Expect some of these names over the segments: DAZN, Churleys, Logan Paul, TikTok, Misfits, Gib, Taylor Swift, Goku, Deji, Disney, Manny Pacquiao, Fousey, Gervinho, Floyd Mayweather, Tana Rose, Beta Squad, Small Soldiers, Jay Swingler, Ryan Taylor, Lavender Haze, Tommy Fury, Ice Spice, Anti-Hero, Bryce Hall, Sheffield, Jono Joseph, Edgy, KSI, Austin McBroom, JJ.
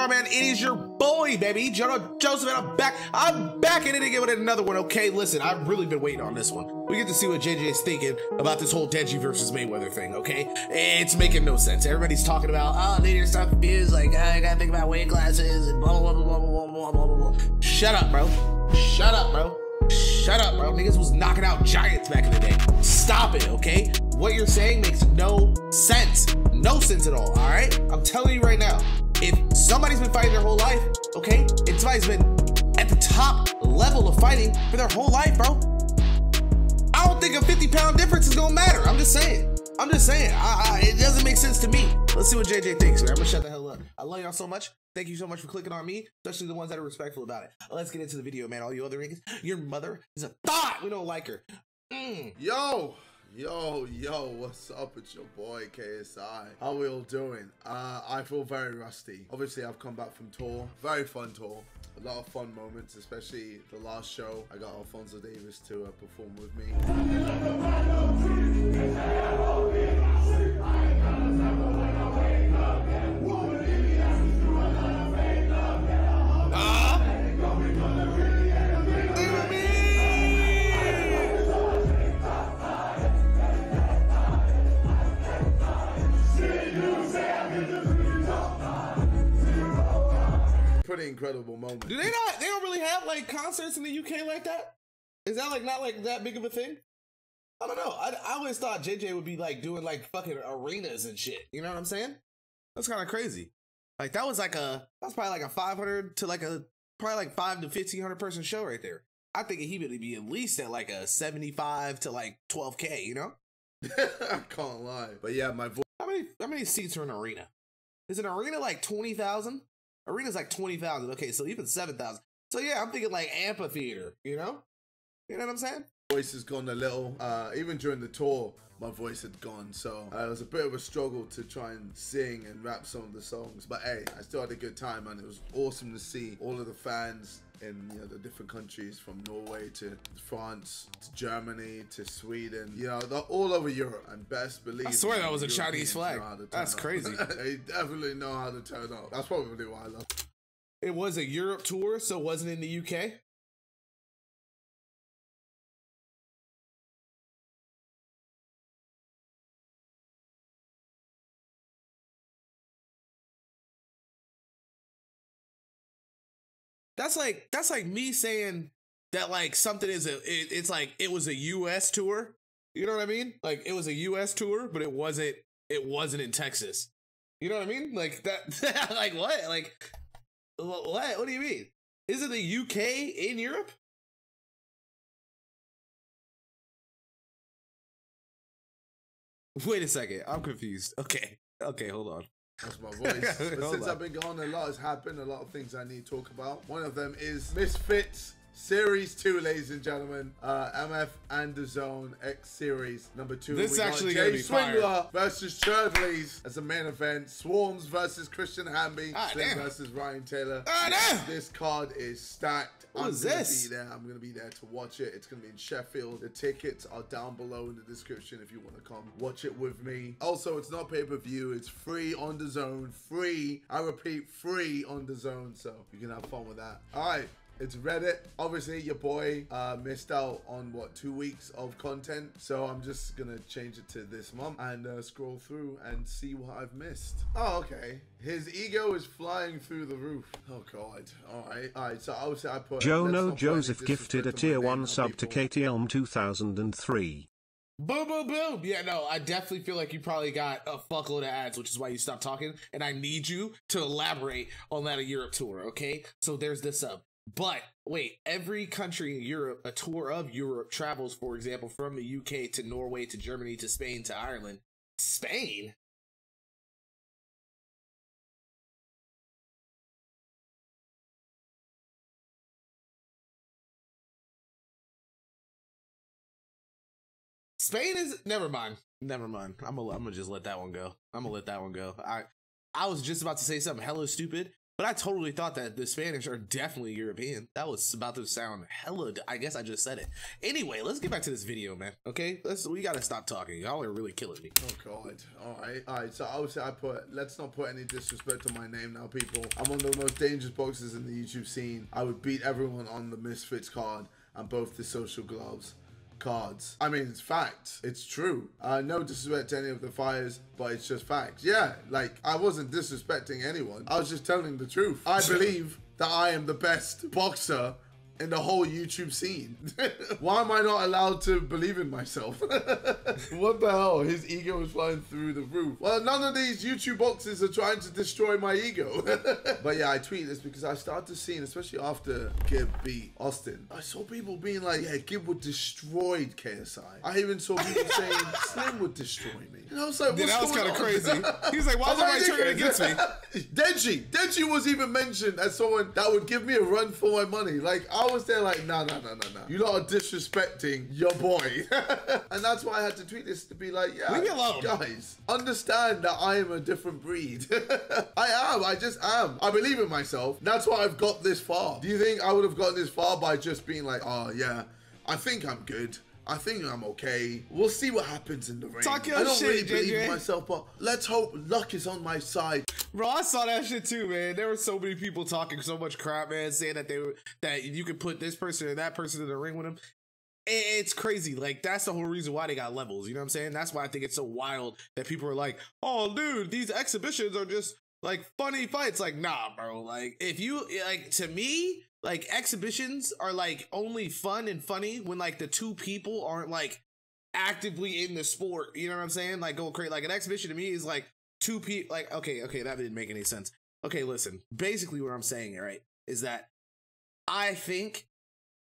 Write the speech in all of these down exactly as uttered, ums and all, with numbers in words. on, man? It is your boy, baby. Joe, Joseph, and I'm back. I'm back in it again with another one. Okay, listen, I've really been waiting on this one. We get to see what J J is thinking about this whole Deji versus Mayweather thing, okay? It's making no sense. Everybody's talking about, oh, they just stop confused, like, oh, I gotta think about weight classes, and blah, blah, blah, blah, blah, blah, blah, blah, blah. Shut up, bro. Shut up, bro. Shut up, bro. Niggas was knocking out giants back in the day. Stop it, okay? What you're saying makes no sense. No sense at all, all right? I'm telling you right now, if somebody's been fighting their whole life, okay? If somebody's been at the top level of fighting for their whole life, bro, I don't think a fifty pound difference is gonna matter. I'm just saying. I'm just saying. I, I, it doesn't make sense to me. Let's see what J J thinks, man. I'm gonna shut the hell up. I love y'all so much. Thank you so much for clicking on me, especially the ones that are respectful about it. Let's get into the video, man. All you other niggas, your mother is a thought. We don't like her. Mm. Yo. Yo, yo, what's up? It's your boy, K S I. How are we all doing? Uh, I feel very rusty. Obviously, I've come back from tour. Very fun tour. A lot of fun moments, especially the last show. I got Alfonso Davis to uh, perform with me. Ah! Pretty incredible moment. Do they not? They don't really have like concerts in the U K like that. Is that like not like that big of a thing? I don't know. I, I always thought J J would be like doing like fucking arenas and shit. You know what I'm saying? That's kind of crazy. Like that was like a that's probably like a five hundred to like a probably like five to fifteen hundred person show right there. I think he would be at least at like a seventy-five to like twelve K. You know? I can't lie. But yeah, my voice. How many how many seats are in an arena? Is an arena like twenty thousand? Arena's like twenty thousand, okay, so even seven thousand. So yeah, I'm thinking like amphitheater, you know? You know what I'm saying? Voice has gone a little, uh, even during the tour, my voice had gone, so uh, it was a bit of a struggle to try and sing and rap some of the songs, but hey, I still had a good time, and it was awesome to see all of the fans in, you know, the different countries, from Norway to France to Germany to Sweden, you know, they're all over Europe. And best believe, I swear that was a Chinese flag. That's crazy. They definitely know how to turn up. That's probably why I love it. It was a Europe tour, so it wasn't in the U K. That's like that's like me saying that like something is a it, it's like it was a U S tour. You know what I mean? Like it was a U S tour, but it wasn't it wasn't in Texas. You know what I mean? Like that. Like what? Like what? What do you mean? Is it the U K in Europe? Wait a second. I'm confused. Okay. Okay. Hold on. That's my voice. But since I've been gone, a lot has happened. A lot of things I need to talk about. One of them is Misfits Series two, ladies and gentlemen. Uh, M F and DAZN X Series number two. This is actually going to be fire. Jay Swingler versus Churleys as a main event. Swarms versus Christian Hamby. Ah, Slim versus Ryan Taylor. Ah, this card is stacked. What I'm is gonna this? Be there. I'm going to be there to watch it. It's going to be in Sheffield. The tickets are down below in the description if you want to come watch it with me. Also, it's not pay-per-view. It's free on DAZN. Free. I repeat, free on DAZN. So you can have fun with that. All right. It's Reddit. Obviously, your boy uh, missed out on, what, two weeks of content. So I'm just going to change it to this month and uh, scroll through and see what I've missed. Oh, okay. His ego is flying through the roof. Oh, God. All right. All right. So I would say I put... Jono Joseph gifted a tier one sub to Katie Elm two thousand three. Boom, boom, boom. Yeah, no, I definitely feel like you probably got a fuckload of ads, which is why you stopped talking. And I need you to elaborate on that Europe tour, okay? So there's this sub. But wait, every country in Europe, a tour of Europe travels, for example, from the U K to Norway to Germany to Spain to Ireland. Spain? Spain is never mind. Never mind. I'm gonna I'm gonna just let that one go. I'm gonna let that one go. I I was just about to say something hella stupid. But I totally thought that the Spanish are definitely European. That was about to sound hella, I guess I just said it. Anyway, let's get back to this video, man. Okay, let's we gotta stop talking. Y'all are really killing me. Oh God. All right, all right. So obviously I put, let's not put any disrespect on my name now, people. I'm one of the most dangerous boxers in the YouTube scene. I would beat everyone on the Misfits card and both the Social Gloves cards. I mean, it's fact. It's true. Uh, no disrespect to any of the fighters, but it's just facts. Yeah, like, I wasn't disrespecting anyone. I was just telling the truth. I believe that I am the best boxer in the whole YouTube scene. Why am I not allowed to believe in myself? What the hell? His ego is flying through the roof. Well, none of these YouTube boxes are trying to destroy my ego. But yeah, I tweet this because I started seeing, especially after Gib beat Austin, I saw people being like, yeah, Gib would destroy K S I. I even saw people saying, Slim would destroy me. And I was like, what's yeah, that was kind of crazy. He was like, why was everybody turning against me? Deji. Deji was even mentioned as someone that would give me a run for my money. Like, I I was there like, no, no, no, no, no. You lot are disrespecting your boy. And that's why I had to tweet this to be like, yeah, leave me alone. Guys, understand that I am a different breed. I am. I just am. I believe in myself. That's why I've got this far. Do you think I would have gotten this far by just being like, oh, yeah, I think I'm good. I think I'm okay. We'll see what happens in the ring. Talk your I don't shit, really believe J J. in myself, but let's hope luck is on my side. Bro, I saw that shit too, man. There were so many people talking so much crap, man, saying that they were that you could put this person and that person in the ring with them. It's crazy. Like, that's the whole reason why they got levels. You know what I'm saying? That's why I think it's so wild that people are like, "Oh, dude, these exhibitions are just like funny fights." Like, nah, bro. Like, if you like, to me, like, exhibitions are like only fun and funny when like the two people aren't like actively in the sport. You know what I'm saying? Like, go crazy. Like, an exhibition to me is like two people. Like, okay, okay, that didn't make any sense. Okay, listen. Basically, what I'm saying, right, is that I think,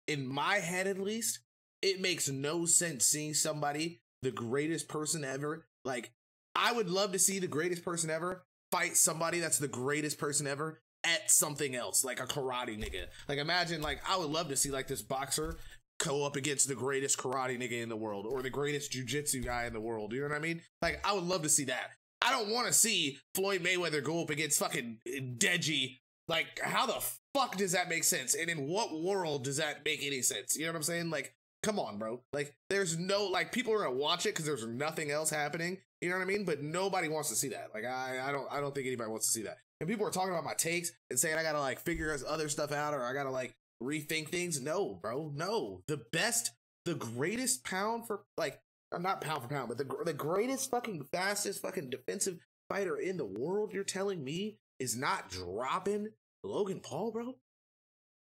in my head at least, it makes no sense seeing somebody, the greatest person ever. Like, I would love to see the greatest person ever fight somebody that's the greatest person ever at something else, like a karate nigga. Like, imagine, like, I would love to see like this boxer go up against the greatest karate nigga in the world or the greatest jujitsu guy in the world. You know what I mean? Like, I would love to see that. I don't want to see Floyd Mayweather go up against fucking Deji. Like, how the fuck does that make sense? And in what world does that make any sense? You know what I'm saying? Like, come on, bro. Like, there's no, like, people are gonna watch it because there's nothing else happening. You know what I mean? But nobody wants to see that. Like, I, I don't, I don't think anybody wants to see that. And people are talking about my takes and saying I gotta like figure other stuff out or I gotta like rethink things. No, bro, no. The best, the greatest pound for like, I'm not pound for pound, but the the greatest fucking fastest fucking defensive fighter in the world. You're telling me is not dropping Logan Paul, bro?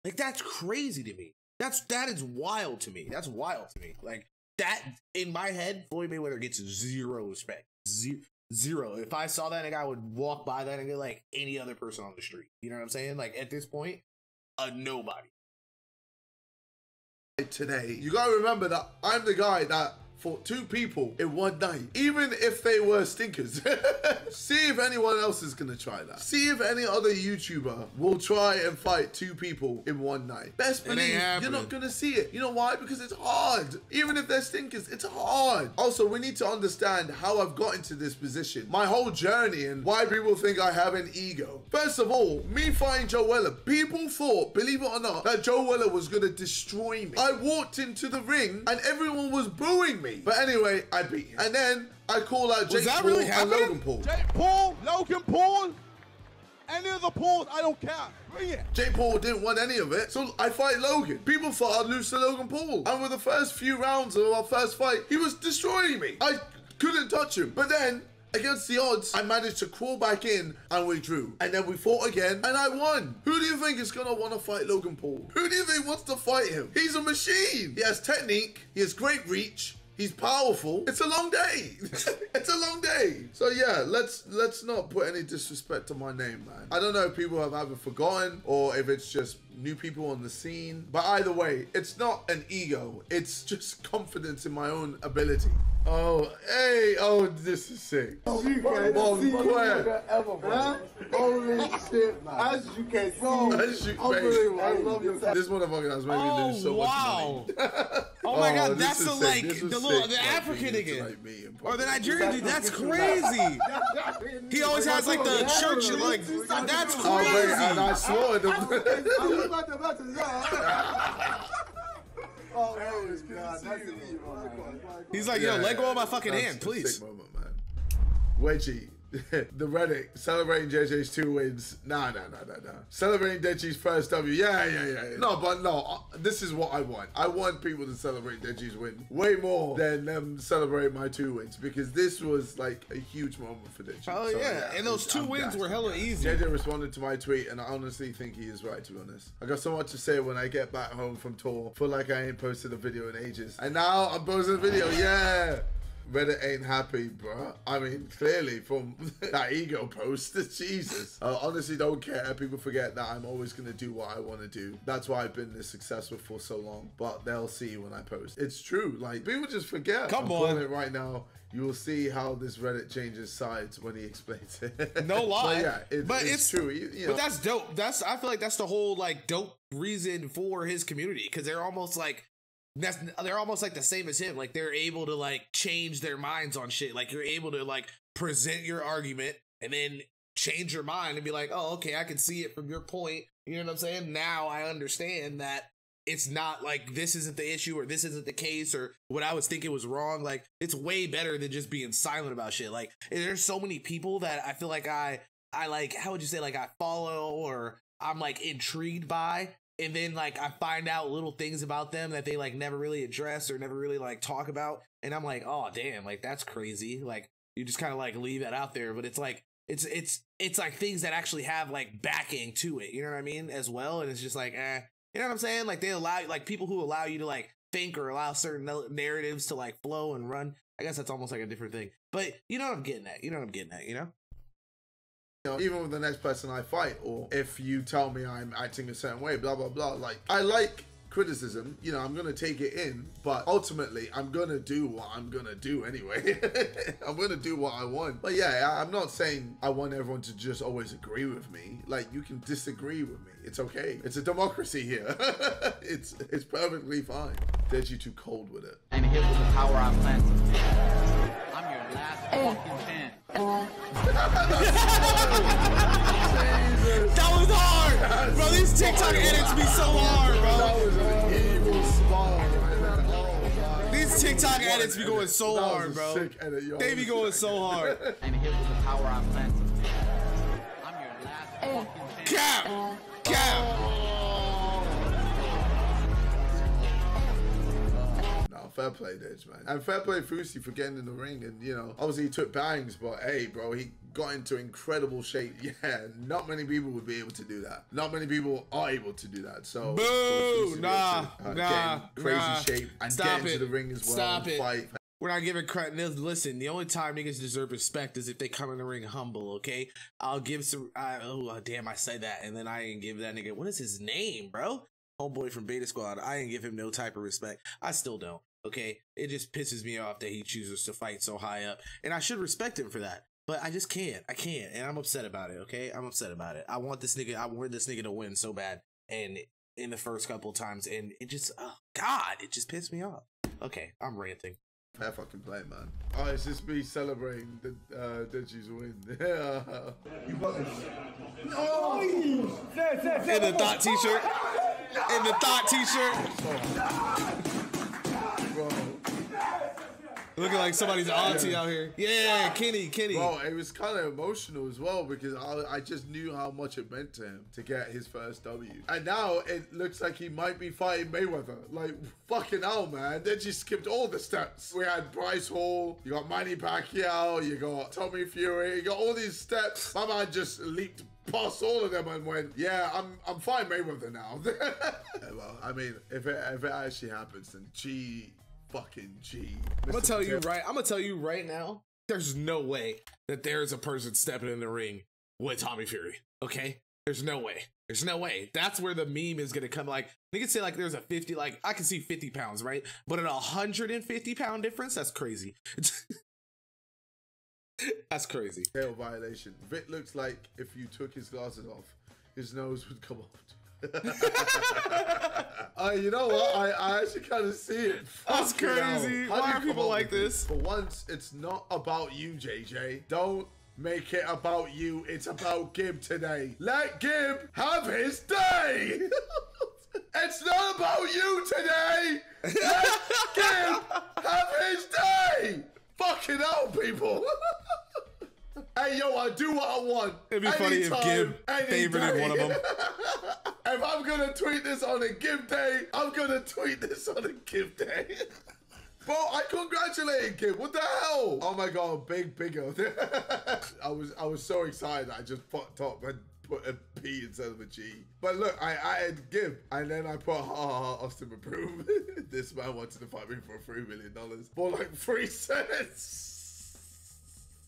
Like, that's crazy to me. That's that is wild to me. That's wild to me. Like, that in my head, Floyd Mayweather gets zero respect. Zero. Zero. If I saw that nigga, I would walk by that nigga like any other person on the street. You know what I'm saying? Like, at this point, a nobody. Today, you gotta remember that I'm the guy that fought two people in one night, even if they were stinkers. See if anyone else is gonna try that. See if any other YouTuber will try and fight two people in one night. Best believe you're not gonna see it. You know why? Because it's hard. Even if they're stinkers, it's hard. Also, we need to understand how I've got into this position, my whole journey, and why people think I have an ego. First of all, me fighting Joe Weller, people thought, believe it or not, that Joe Weller was gonna destroy me. I walked into the ring and everyone was booing me. But anyway, I beat him. And then I call out Jake Paul really and Logan Paul. Jake Paul, Logan Paul, any of the Pauls, I don't care. Bring it. Jake Paul didn't want any of it, so I fight Logan. People thought I'd lose to Logan Paul. And with the first few rounds of our first fight, he was destroying me. I couldn't touch him. But then, against the odds, I managed to crawl back in and we drew. And then we fought again and I won. Who do you think is gonna wanna fight Logan Paul? Who do you think wants to fight him? He's a machine. He has technique, he has great reach. He's powerful. It's a long day. It's a long day. So yeah, let's let's not put any disrespect to my name, man. I don't know if people have either forgotten or if it's just new people on the scene. But either way, it's not an ego. It's just confidence in my own ability. Oh, hey, oh, this is sick. Oh, you can't see you ever, ever, huh? Holy shit, man. As you can see. As you can see. I love this. This motherfucker has made me lose so much money. Oh my God, oh, that's the like the little the African nigga or the Nigerian dude. That's crazy. He always has like the church like. That's crazy. Oh, man, and I swore to. He's like, yo, let go of my fucking hand, please. Wedgie. The Reddit celebrating J J's two wins. Nah, nah, nah, nah, nah. Celebrating Deji's first W. Yeah, yeah, yeah, yeah. No, but no. Uh, this is what I want. I want people to celebrate Deji's win way more than them um, celebrate my two wins because this was like a huge moment for Deji. Oh so, yeah. yeah, and those two I'm wins gassed. were hella easy. J J responded to my tweet, and I honestly think he is right. To be honest, I got so much to say when I get back home from tour. Feel like I ain't posted a video in ages, and now I'm posting a video. Yeah. Reddit ain't happy, bruh. I mean, clearly from that ego post, Jesus. I honestly don't care. People forget that I'm always going to do what I want to do. That's why I've been this successful for so long. But they'll see when I post. It's true. Like, people just forget. Come I'm on. It right now, you will see how this Reddit changes sides when he explains it. No lie. But yeah, it, but it's, it's true. You, you know. But that's dope. That's, I feel like that's the whole, like, dope reason for his community. Because they're almost like... That's, they're almost like the same as him. Like they're able to like change their minds on shit. Like you're able to like present your argument and then change your mind and be like, oh, okay, I can see it from your point. You know what I'm saying? Now I understand that it's not like this isn't the issue or this isn't the case or what I was thinking was wrong. Like it's way better than just being silent about shit. Like there's so many people that I feel like I, I like, how would you say like I follow or I'm like intrigued by. And then, like, I find out little things about them that they, like, never really address or never really, like, talk about. And I'm like, oh, damn, like, that's crazy. Like, you just kind of, like, leave that out there. But it's, like, it's, it's, it's, like, things that actually have, like, backing to it. You know what I mean? As well. And it's just, like, eh. You know what I'm saying? Like, they allow, like, people who allow you to, like, think or allow certain narratives to, like, flow and run. I guess that's almost, like, a different thing. But you know what I'm getting at. You know what I'm getting at, you know? You know, even with the next person I fight, or if you tell me I'm acting a certain way, blah, blah, blah. Like, I like criticism, you know, I'm going to take it in, but ultimately I'm going to do what I'm going to do anyway. I'm going to do what I want. But yeah, I, I'm not saying I want everyone to just always agree with me. Like, you can disagree with me. It's okay. It's a democracy here. it's it's perfectly fine. Deji too cold with it. And here's the power I planted. I'm your last fucking fan. That was hard! Bro, these TikTok edits be so hard, bro. That was an evil spawn. These TikTok edits be going so hard, bro. They be going so hard. And here's the power I planted. I'm your last fucking fan. Cap! Cap! Fair play, Edge, man. And fair play Fousey for getting in the ring. And, you know, obviously he took bangs, but hey, bro, he got into incredible shape. Yeah, not many people would be able to do that. Not many people are able to do that. So, boo! Nah, to, uh, nah, crazy nah. shape and Stop get into it. the ring as well. Stop it. Fight. We're not giving credit. Listen, the only time niggas deserve respect is if they come in the ring humble, okay? I'll give some. I, oh, damn, I said that. And then I didn't give that nigga. What is his name, bro? Homeboy from Beta Squad. I didn't give him no type of respect. I still don't. Okay, it just pisses me off that he chooses to fight so high up, and I should respect him for that, but I just can't. I can't, and I'm upset about it, okay? I'm upset about it. I want this nigga, I want this nigga to win so bad, and in the first couple of times, and it just, oh, God, it just pissed me off. Okay, I'm ranting. Fair fucking play, man. Oh, it's just me celebrating the uh, Deji's win. Yeah. You got this. No! In the Thought t-shirt. In the Thought t-shirt. Looking like somebody's auntie out here. Yeah, Kenny, Kenny. Bro, it was kind of emotional as well because I, I just knew how much it meant to him to get his first W. And now it looks like he might be fighting Mayweather. Like, fucking hell, man. They just skipped all the steps. We had Bryce Hall. You got Manny Pacquiao. You got Tommy Fury. You got all these steps. My man just leaped past all of them and went, yeah, I'm I'm fine Mayweather now. Yeah, well, I mean, if it, if it actually happens, then gee... Fucking G. I'm gonna tell you right. I'm gonna tell you right now. There's no way that there's a person stepping in the ring with Tommy Fury. Okay, there's no way. There's no way. That's where the meme is gonna come. Like they can say like there's a fifty. Like I can see fifty pounds, right? But an one hundred fifty pound difference. That's crazy. That's crazy. Tail violation. Vit looks like if you took his glasses off, his nose would come off. uh, you know what? I, I actually kind of see it. That's Fuck crazy. Why are people like this? For once, it's not about you, J J. Don't make it about you. It's about Gib today. Let Gib have his day. It's not about you today. Let Gib have his day. Fucking hell, people. Hey, yo, I do what I want. It'd be funny if Gib favorited one of them. If I'm going to tweet this on a Gib day, I'm going to tweet this on a Gib day. Bro, I congratulated Gib. What the hell? Oh, my God. Big, bigger. I was I was so excited. I just fucked up and put a P instead of a G. But look, I added Gib. And then I put, ha, ha, ha, Austin McBroom. This man wanted to fight me for three million dollars. For like three cents.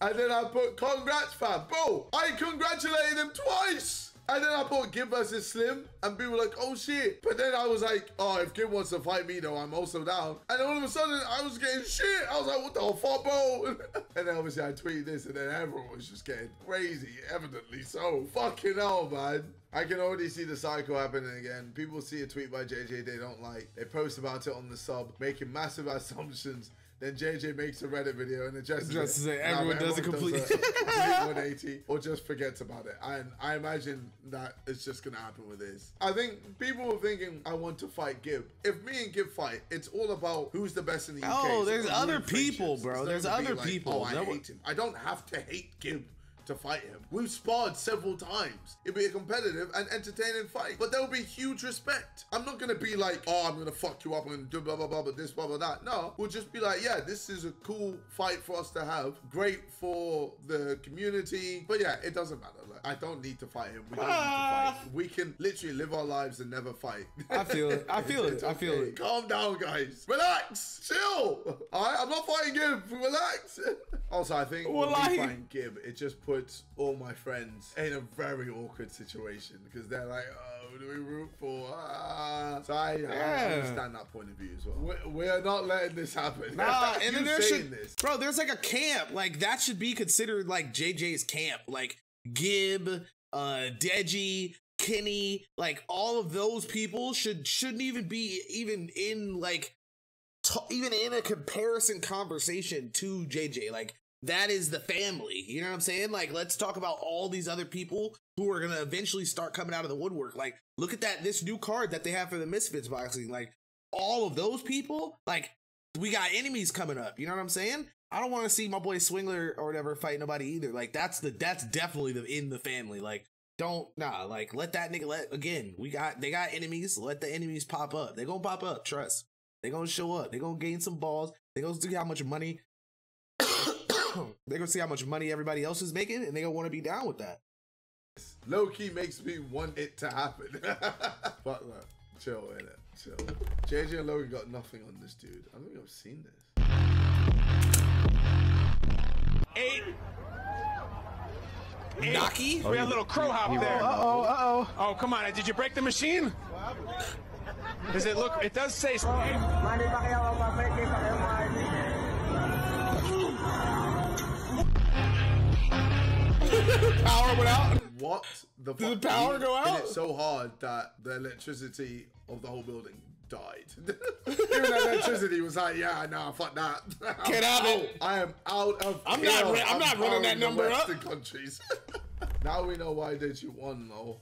And then I put congrats, fam. Bro, I congratulated him twice. And then I put Gib versus Slim. And people were like, oh, shit. But then I was like, oh, if Gib wants to fight me, though, I'm also down. And all of a sudden, I was getting shit. I was like, what the fuck, bro? And then obviously, I tweeted this. And then everyone was just getting crazy, evidently so. Fucking hell, man. I can already see the cycle happening again. People see a tweet by J J they don't like. They post about it on the sub, making massive assumptions. Then J J makes a Reddit video and addresses just to say, everyone nah, does everyone a complete, does a complete one eighty or just forgets about it. And I imagine that it's just going to happen with this. I think people are thinking, I want to fight Gib. If me and Gib fight, it's all about who's the best in the U K. Oh, there's other people, bro. There's other people. Like, oh, I hate him. I don't have to hate Gib to fight him. We've sparred several times. It'd be a competitive and entertaining fight, but there'll be huge respect. I'm not gonna be like, oh, I'm gonna fuck you up, I'm gonna do blah, blah, blah, but this, blah, blah, that. No, we'll just be like, yeah, this is a cool fight for us to have. Great for the community. But yeah, it doesn't matter. Like, I don't need to fight him. We don't ah. need to fight. We can literally live our lives and never fight. I feel it. I feel it. I feel okay. it. Calm down, guys. Relax. Chill. All right, I'm not fighting Gib. Relax. Also, I think well, when I... we find Gib, it just puts all my friends in a very awkward situation because they're like, oh, who do we root for? Ah. So I, yeah. I understand that point of view as well. We're, we're not letting this happen. Nah, and then there should, this. bro, there's like a camp. Like that should be considered like J J's camp. Like Gib, uh, Deji, Kenny, like all of those people should, shouldn't even be even in like, even in a comparison conversation to J J. Like, that is the family, you know what I'm saying? Like, let's talk about all these other people who are going to eventually start coming out of the woodwork. Like, look at that, this new card that they have for the Misfits boxing. Like, all of those people, like, we got enemies coming up, you know what I'm saying? I don't want to see my boy Swingler or whatever fight nobody either. Like, that's the, that's definitely the in the family. Like, don't, nah, like, let that nigga, let, again, we got, they got enemies, let the enemies pop up. They're going to pop up, trust. They're going to show up. They're going to gain some balls. They're going to see how much money. They're gonna see how much money everybody else is making, and they gonna want to be down with that. Low key makes me want it to happen. But look, chill, innit? Chill. J J and Logan got nothing on this dude. I don't think I've seen this. Eight. Eight. Naki? Oh, we had a little crow hop oh, there. Uh oh, uh oh. Oh, come on! Did you break the machine? Does it look? It does say. Power went out. What the fuck? Did the power go out? And it's so hard that the electricity of the whole building died. Even the electricity was like, yeah, nah, fuck that. Get out of it. I am out of. I'm not. I'm not running that number up. Countries. Now we know why did you won, though.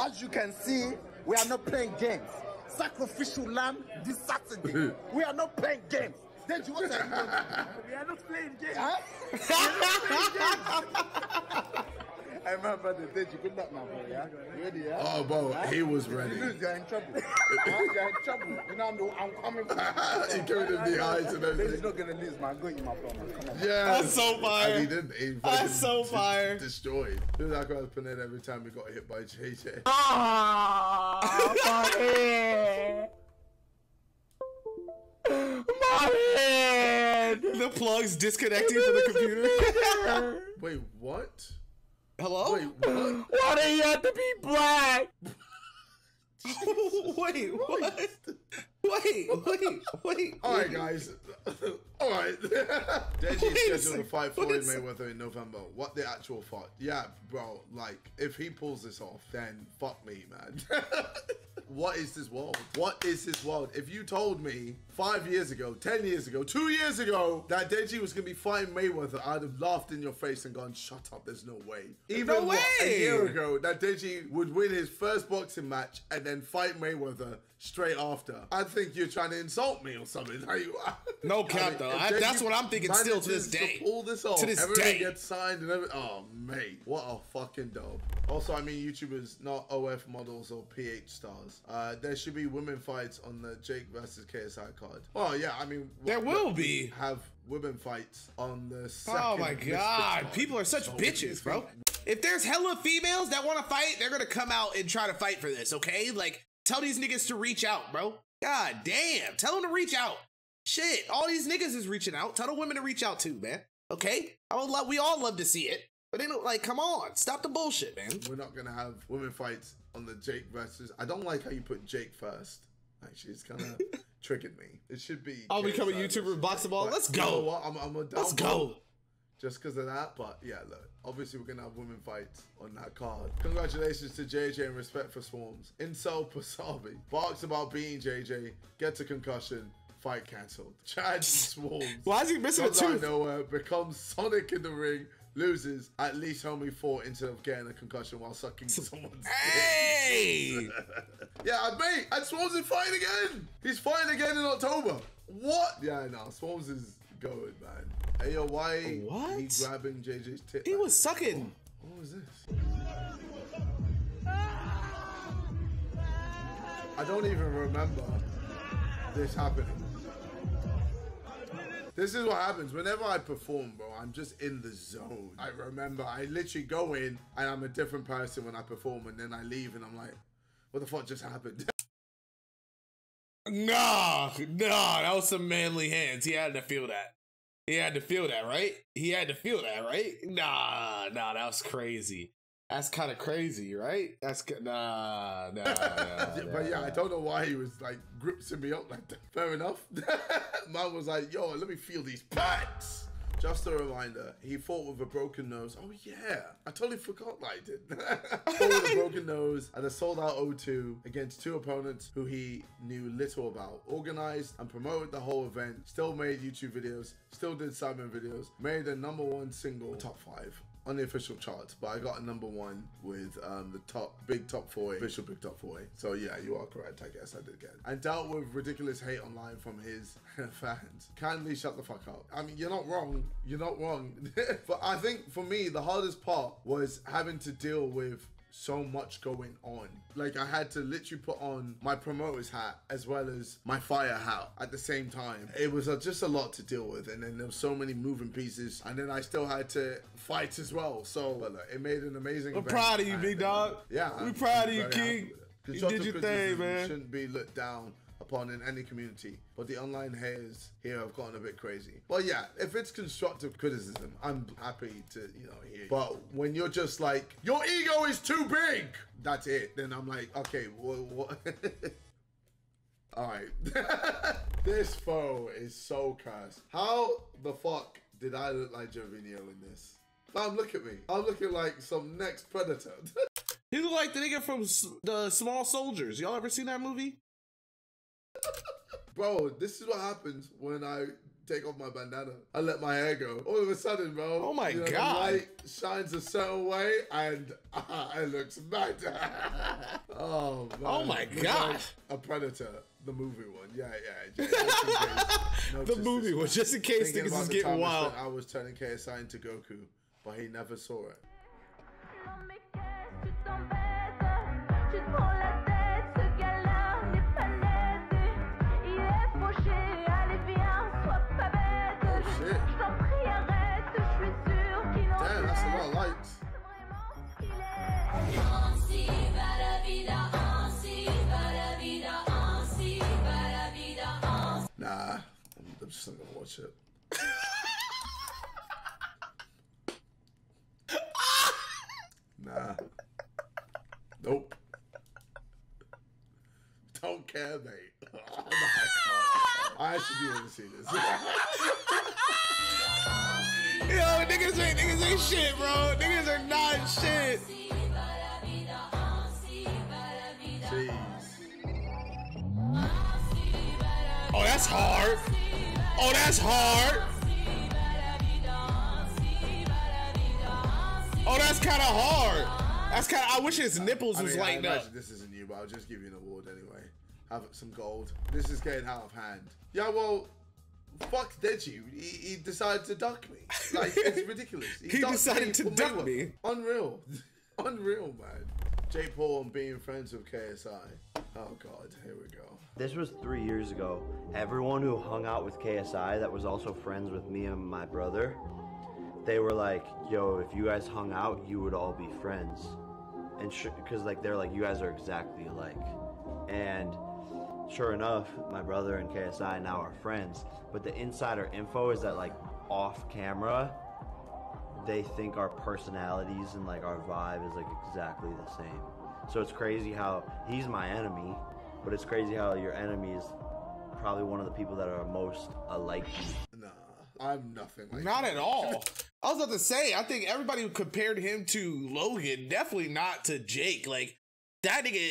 As you can see, we are not playing games. Sacrificial lamb this Saturday. We are not playing games. Then you want to We are not playing games. Huh? I remember the day you could not, my boy. Yeah? You ready? Yeah? Oh, bro, huh? He was ready. You lose, you're in trouble. You're in trouble. You know, I'm, the, I'm coming for you. He gave him the eyes and everything. He's not going to lose, man. Go eat my brother. Yeah. That's so fire. And he didn't. He That's so fire. Destroyed. It was like I was putting it every time we got hit by J J. Ah, my head. My head! The plug's disconnecting from the computer. Wait, what? Hello? Wait, what? Why do you have to be black? Wait, what? Wait, wait, wait. All right, guys. All right. Deji is scheduled to fight Floyd Mayweather in November. What the actual fuck? Yeah, bro. Like, if he pulls this off, then fuck me, man. What is this world? What is this world? If you told me five years ago, ten years ago, two years ago, that Deji was going to be fighting Mayweather, I'd have laughed in your face and gone, shut up, there's no way. Even no way. What, a year ago, that Deji would win his first boxing match and then fight Mayweather straight after. I think you're trying to insult me or something. Are you? No cap, though. I, that's what I'm thinking still to this day. To pull this off, to this everything day. Gets signed and everything. Oh, mate. What a fucking dope. Also, I mean, YouTubers, not O F models or P H stars. Uh, there should be women fights on the Jake versus K S I card. Oh, yeah, I mean... There will be. Have women fights on the second... Oh, my God. Card. People are such so bitches, bro. If there's hella females that want to fight, they're going to come out and try to fight for this, okay? Like, tell these niggas to reach out, bro. God damn. Tell them to reach out. Shit, all these niggas is reaching out. Tell the women to reach out, too, man. Okay? I would love, we all love to see it. But they don't, like, come on. Stop the bullshit, man. We're not going to have women fights on the Jake versus... I don't like how you put Jake first. Actually, it's kind of tricking me. It should be... I'll become a YouTuber and box the ball. Let's go. You know what? I'm, I'm a Let's go. Just because of that. But, yeah, look. Obviously, we're going to have women fights on that card. Congratulations to J J and respect for Swarms. Insult Pasabi. Barks about being J J. Gets a concussion. Fight cancelled. Chad Swarms. Why is he missing a tooth? Comes out of nowhere. Becomes Sonic in the ring. Loses. At least homie fought instead of getting a concussion while sucking someone's hey! Yeah, I'd mate. And Swarms is fighting again. He's fighting again in October. What? Yeah, no. Swarms is going, man. Hey, yo, why what? He grabbing J J's tip? He man? Was sucking. Oh, what was this? I don't even remember this happening. This is what happens. Whenever I perform, bro, I'm just in the zone. I remember, I literally go in and I'm a different person when I perform, and then I leave and I'm like, what the fuck just happened? Nah, nah, that was some manly hands. He had to feel that. He had to feel that, right? He had to feel that, right? Nah, nah, that was crazy. That's kind of crazy, right? That's nah, nah, nah, nah. But yeah, I don't know why he was like gripping me up like that. Fair enough. Man was like, yo, let me feel these packs. Just a reminder, he fought with a broken nose. Oh yeah, I totally forgot that I did. Fought with a broken nose and a sold out O two against two opponents who he knew little about. Organized and promoted the whole event. Still made YouTube videos. Still did Sidemen videos. Made a number one single, top five. On the official charts, but I got a number one with um, the top, big top four, official big top four. So yeah, you are correct, I guess I did get it. And dealt with ridiculous hate online from his fans. Kindly shut the fuck up. I mean, you're not wrong, you're not wrong. But I think for me, the hardest part was having to deal with so much going on. Like I had to literally put on my promoter's hat as well as my fire hat at the same time. It was just a lot to deal with, and then there were so many moving pieces, and then I still had to fight as well. So but look, it made an amazing event. We're proud of you, big dog. Yeah, we're proud of you, King. You did your thing, man. Shouldn't be looked down upon in any community, but the online haters here have gotten a bit crazy. But yeah, if it's constructive criticism, I'm happy to, you know, hear you. But when you're just like, your ego is too big, that's it, then I'm like, okay, well, what? All right. This foe is so cursed. How the fuck did I look like Gervinho in this? Mom, look at me. I'm looking like some next predator. He looked like the nigga from the Small Soldiers. Y'all ever seen that movie? Bro, this is what happens when I take off my bandana. I let my hair go. All of a sudden, bro. Oh my you know, God. The light shines a certain way and uh, it looks mad. Oh, man. Oh my God. Like a predator. The movie one. Yeah, yeah. Just no, the just movie one. Just in case things is getting wild. I was turning K S I into Goku, but he never saw it. Nah, I'm just not gonna watch it. Nah. Nope. Don't care, mate. Oh my God. I actually do want to see this. Yo, niggas ain't, niggas ain't shit, bro. Niggas are not shit. Jeez. Oh, that's hard. Oh, that's hard. Oh, that's kind of hard. That's kind of. I wish his nipples I was mean, like that. This isn't you, but I'll just give you an award anyway. Have some gold. This is getting out of hand. Yeah, well, fuck Deji. He, he decided to duck me. Like, it's ridiculous. He, he decided me. to well, duck me. me. Unreal. Unreal, man. Jay Paul and being friends with K S I. Oh God, here we go. This was three years ago. Everyone who hung out with K S I that was also friends with me and my brother, they were like, yo, if you guys hung out, you would all be friends. And because like they're like, you guys are exactly alike. And sure enough, my brother and K S I now are friends. But the insider info is that like off camera, they think our personalities and like our vibe is like exactly the same. So it's crazy how he's my enemy, but it's crazy how your enemy is probably one of the people that are most alike you. Nah, I'm nothing like Not that. at all. I was about to say, I think everybody who compared him to Logan, definitely not to Jake. Like, that nigga,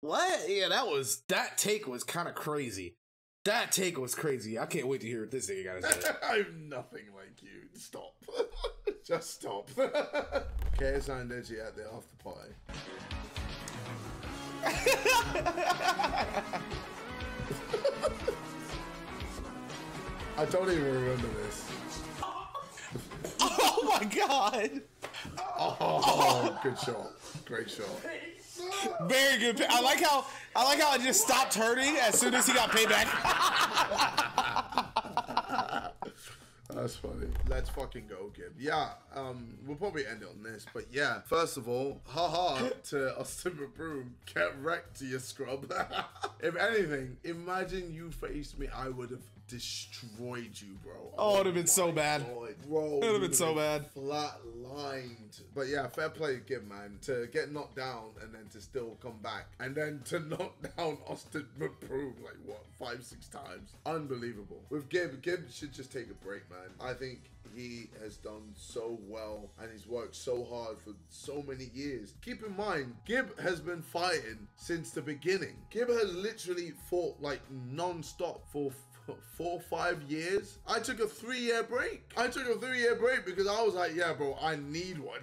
what? Yeah, that was, that take was kind of crazy. That take was crazy. I can't wait to hear what this nigga got to say. I'm nothing like you. Stop. Just stop. K S I and Edgy out there after party. I don't even remember this. Oh my God. Oh, oh. Good shot. Great shot. Very good. I like how I like how it just stopped hurting as soon as he got payback. That's funny. Let's fucking go, Gib. Yeah, um, we'll probably end it on this, but yeah. First of all, haha to Austin McBroom. Get wrecked to your scrub. If anything, imagine you faced me, I would have destroyed you, bro. Oh, oh it would have been so bad. God, bro, it would have been so bad. Flatlined. But yeah, fair play to Gib, man. To get knocked down and then to still come back. And then to knock down Austin McBroom, like what, five, six times. Unbelievable. With Gib, Gib should just take a break, man. I think he has done so well and he's worked so hard for so many years. Keep in mind, Gib has been fighting since the beginning. Gib has literally fought like non-stop for four, five years. I took a three-year break. I took a three-year break because I was like, yeah, bro, I need one.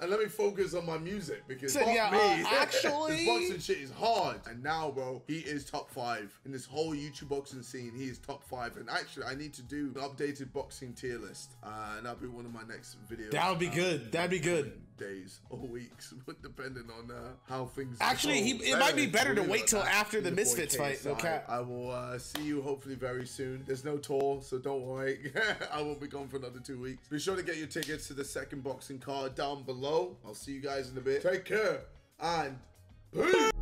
And let me focus on my music because so, fuck yeah, me, uh, actually... this boxing shit is hard. And now, bro, he is top five. In this whole YouTube boxing scene, he is top five. And actually, I need to do an updated boxing tier list. Uh, and that'll be one of my next videos. That'll be um, good. That'd be good. Days or weeks, depending on uh, how things actually go. He, it might be better to wait till after the Misfits fight. Okay, I will uh, see you hopefully very soon. There's no tour, so don't worry. I won't be gone for another two weeks. Be sure to get your tickets to the second boxing card down below. I'll see you guys in a bit. Take care and peace.